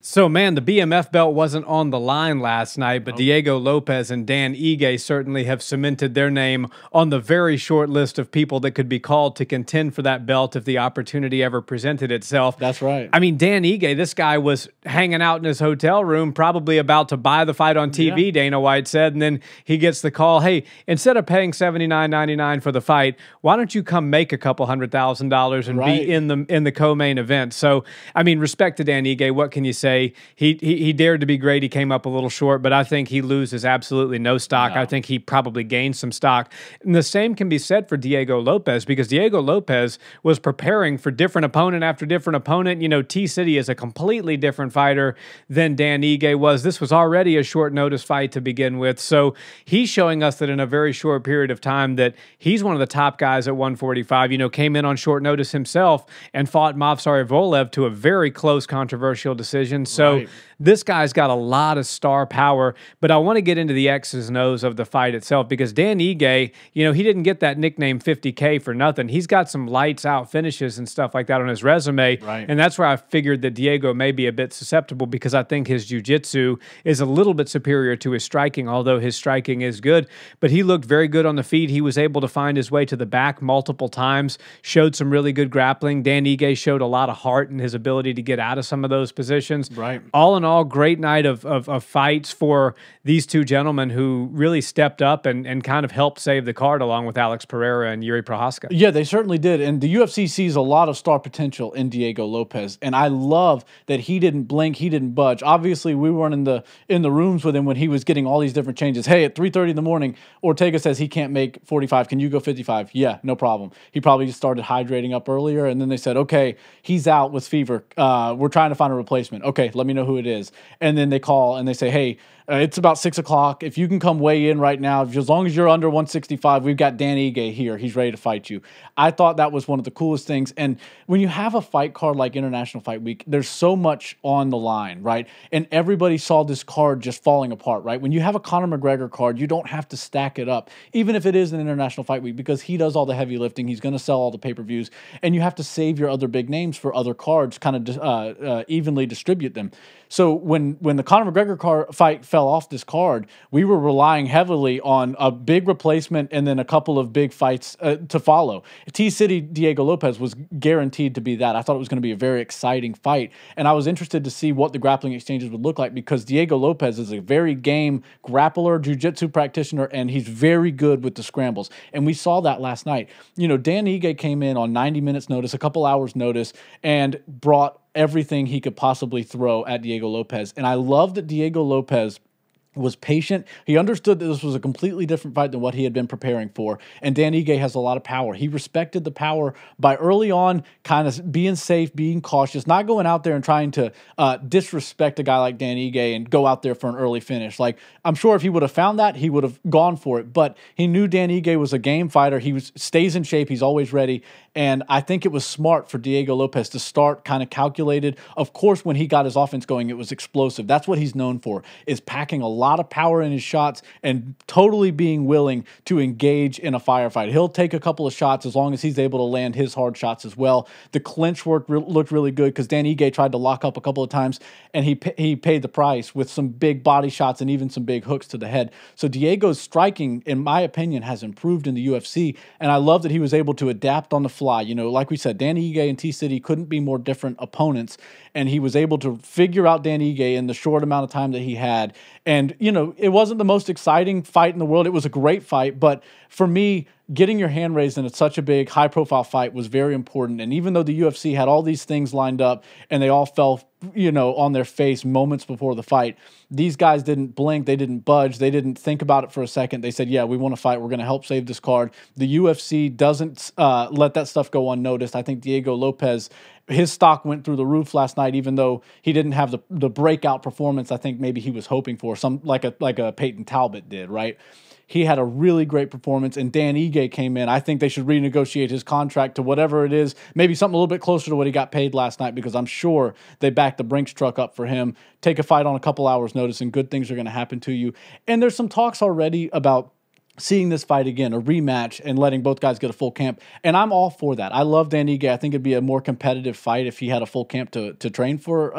So, man, the BMF belt wasn't on the line last night, but Diego Lopes and Dan Ige certainly have cemented their name on the very short list of people that could be called to contend for that belt if the opportunity ever presented itself. That's right. I mean, Dan Ige, this guy was hanging out in his hotel room, probably about to buy the fight on TV, yeah. Dana White said, and then he gets the call, hey, instead of paying $79.99 for the fight, why don't you come make a couple $100,000 and right. be in the co-main event? So, I mean, respect to Dan Ige, what can you say? He dared to be great. He came up a little short, but I think he loses absolutely no stock. No. I think he probably gained some stock. And the same can be said for Diego Lopes, because Diego Lopes was preparing for different opponent after different opponent. You know, T-City is a completely different fighter than Dan Ige was. This was already a short notice fight to begin with. So he's showing us that in a very short period of time that he's one of the top guys at 145, you know, came in on short notice himself and fought Movsar Evloev to a very close controversial decision. So right. this guy's got a lot of star power, but I want to get into the X's and O's of the fight itself, because Dan Ige, you know, he didn't get that nickname 50K for nothing. He's got some lights out finishes and stuff like that on his resume, right. and that's where I figured that Diego may be a bit susceptible, because I think his jiu-jitsu is a little bit superior to his striking, although his striking is good, but he looked very good on the feet. He was able to find his way to the back multiple times, showed some really good grappling. Dan Ige showed a lot of heart in his ability to get out of some of those positions. Right. All in all, great night of fights for these two gentlemen who really stepped up and kind of helped save the card, along with Alex Pereira and Yuri Prohaska. Yeah, they certainly did. And the UFC sees a lot of star potential in Diego Lopes, and I love that he didn't blink, he didn't budge. Obviously, we weren't in the rooms with him when he was getting all these different changes. Hey, at 3:30 in the morning, Ortega says he can't make 45. Can you go 55? Yeah, no problem. He probably just started hydrating up earlier, and then they said, okay, he's out with fever. We're trying to find a replacement. Okay, let me know who it is. And then they call and they say, hey, it's about 6 o'clock. If you can come weigh in right now, as long as you're under 165, we've got Dan Ige here. He's ready to fight you. I thought that was one of the coolest things. And when you have a fight card like International Fight Week, there's so much on the line, right? And everybody saw this card just falling apart, right? When you have a Conor McGregor card, you don't have to stack it up, even if it is an International Fight Week, because he does all the heavy lifting. He's going to sell all the pay-per-views. And you have to save your other big names for other cards, kind of evenly distribute them. So when the Conor McGregor fight fell off this card, we were relying heavily on a big replacement and then a couple of big fights to follow. T-City Diego Lopes was guaranteed to be that. I thought it was going to be a very exciting fight, and I was interested to see what the grappling exchanges would look like, because Diego Lopes is a very game grappler, jiu-jitsu practitioner, and he's very good with the scrambles. And we saw that last night. You know, Dan Ige came in on 90 minutes notice, a couple hours notice, and brought everything he could possibly throw at Diego Lopes. And I love that Diego Lopes was patient. He understood that this was a completely different fight than what he had been preparing for. And Dan Ige has a lot of power. He respected the power by early on kind of being safe, being cautious, not going out there and trying to disrespect a guy like Dan Ige and go out there for an early finish. Like, I'm sure if he would have found that, he would have gone for it. But he knew Dan Ige was a game fighter. He stays in shape. He's always ready. And I think it was smart for Diego Lopes to start kind of calculated. Of course, when he got his offense going, it was explosive. That's what he's known for, is packing a lot of power in his shots and totally being willing to engage in a firefight. He'll take a couple of shots as long as he's able to land his hard shots as well. The clinch work looked really good, because Dan Ige tried to lock up a couple of times, and he paid the price with some big body shots and even some big hooks to the head. So Diego's striking, in my opinion, has improved in the UFC, and I love that he was able to adapt on the fly. You know, like we said, Dan Ige and T-City couldn't be more different opponents, and he was able to figure out Dan Ige in the short amount of time that he had. And, you know, it wasn't the most exciting fight in the world. It was a great fight. But for me, getting your hand raised in such a big, high-profile fight was very important. And even though the UFC had all these things lined up and they all fell, you know, on their face moments before the fight, these guys didn't blink. They didn't budge. They didn't think about it for a second. They said, yeah, we want to fight. We're going to help save this card. The UFC doesn't let that stuff go unnoticed. I think Diego Lopes, his stock went through the roof last night, even though he didn't have the breakout performance I think maybe he was hoping for, some like a Peyton Talbot did, right? He had a really great performance, and Dan Ige came in. I think they should renegotiate his contract to whatever it is, maybe something a little bit closer to what he got paid last night, because I'm sure they backed the Brinks truck up for him. Take a fight on a couple hours' notice, and good things are going to happen to you. And there's some talks already about seeing this fight again, a rematch, and letting both guys get a full camp. And I'm all for that. I love Dan Ige. I think it'd be a more competitive fight if he had a full camp to train for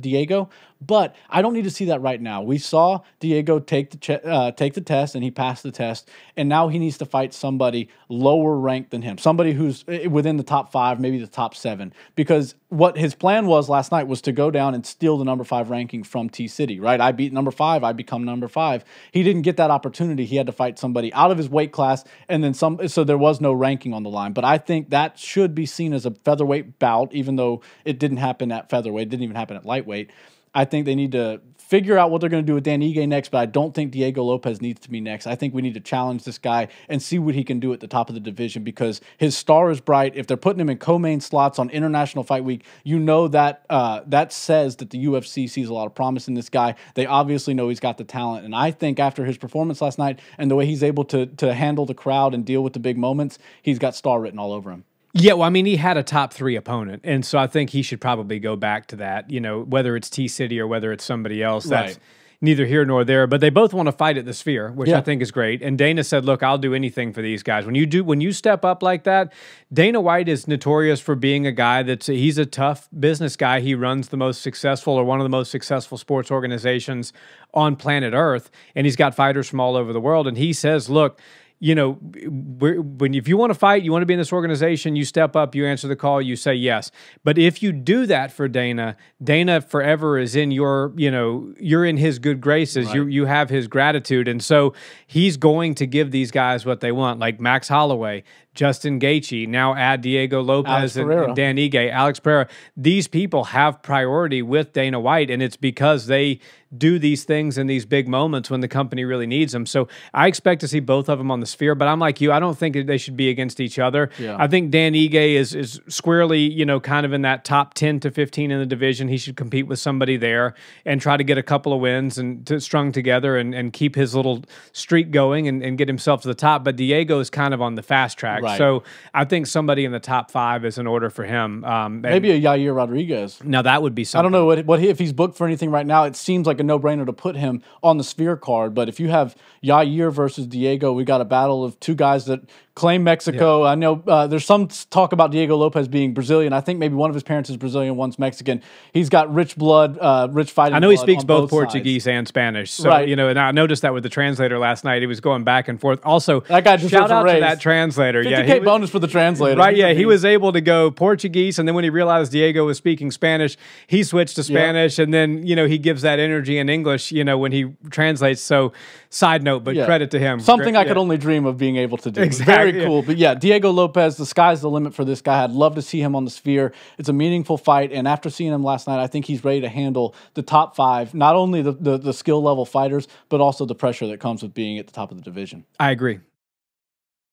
Diego. But I don't need to see that right now. We saw Diego take the test, and he passed the test. And now he needs to fight somebody lower ranked than him, somebody who's within the top 5, maybe the top 7. Because what his plan was last night was to go down and steal the number 5 ranking from T-City, right? I beat number 5. I become number 5. He didn't get that opportunity. He had to fight somebody out of his weight class, and then some. So there was no ranking on the line. But I think that should be seen as a featherweight bout, even though it didn't happen at featherweight. It didn't even happen at lightweight. I think they need to figure out what they're going to do with Dan Ige next, but I don't think Diego Lopes needs to be next. I think we need to challenge this guy and see what he can do at the top of the division, because his star is bright. If they're putting him in co-main slots on International Fight Week, you know that that says that the UFC sees a lot of promise in this guy. They obviously know he's got the talent, and I think after his performance last night and the way he's able to handle the crowd and deal with the big moments, he's got star written all over him. Yeah, well, I mean, he had a top 3 opponent, and so I think he should probably go back to that, you know, whether it's T-City or whether it's somebody else, that's neither here nor there, but they both want to fight at the Sphere, which I think is great. And Dana said, look, I'll do anything for these guys. When you step up like that, Dana White is notorious for being a guy he's a tough business guy. He runs the most successful, or one of the most successful, sports organizations on planet Earth, and he's got fighters from all over the world. And he says, look, you know, if you want to fight, you want to be in this organization, you step up, you answer the call, you say yes. But if you do that for Dana, Dana forever is in your, you know, you're in his good graces. Right. You have his gratitude. And so he's going to give these guys what they want, like Max Holloway, Justin Gaethje, now add Diego Lopes and Dan Ige, Alex Pereira. These people have priority with Dana White, and it's because they do these things in these big moments when the company really needs them. So I expect to see both of them on the Sphere, but I'm like you. I don't think they should be against each other. Yeah. I think Dan Ige is squarely, you know, kind of in that top 10 to 15 in the division. He should compete with somebody there and try to get a couple of wins and strung together and keep his little streak going and get himself to the top. But Diego is kind of on the fast track. Right. So I think somebody in the top 5 is in order for him. Maybe a Yair Rodriguez. Now that would be something. I don't know if he's booked for anything right now. It seems like a no-brainer to put him on the Sphere card. But if you have Yair versus Diego, we got a battle of two guys that claim Mexico. Yeah. I know there's some talk about Diego Lopes being Brazilian. I think maybe one of his parents is Brazilian, one's Mexican. He's got rich blood, rich fighting blood. I know he speaks both Portuguese and Spanish. So, you know, and I noticed that with the translator last night. He was going back and forth. Also, that guy just shout out to that translator. $50K bonus for the translator. Right, yeah. He was able to go Portuguese, and then when he realized Diego was speaking Spanish, he switched to Spanish, and then, you know, he gives that energy in English, you know, when he translates. So, side note, but credit to him. Something I could only dream of being able to do. Exactly. Very cool. But yeah, Diego Lopes, the sky's the limit for this guy. I'd love to see him on the Sphere. It's a meaningful fight, and after seeing him last night, I think he's ready to handle the top 5, not only the skill level fighters, but also the pressure that comes with being at the top of the division. I agree.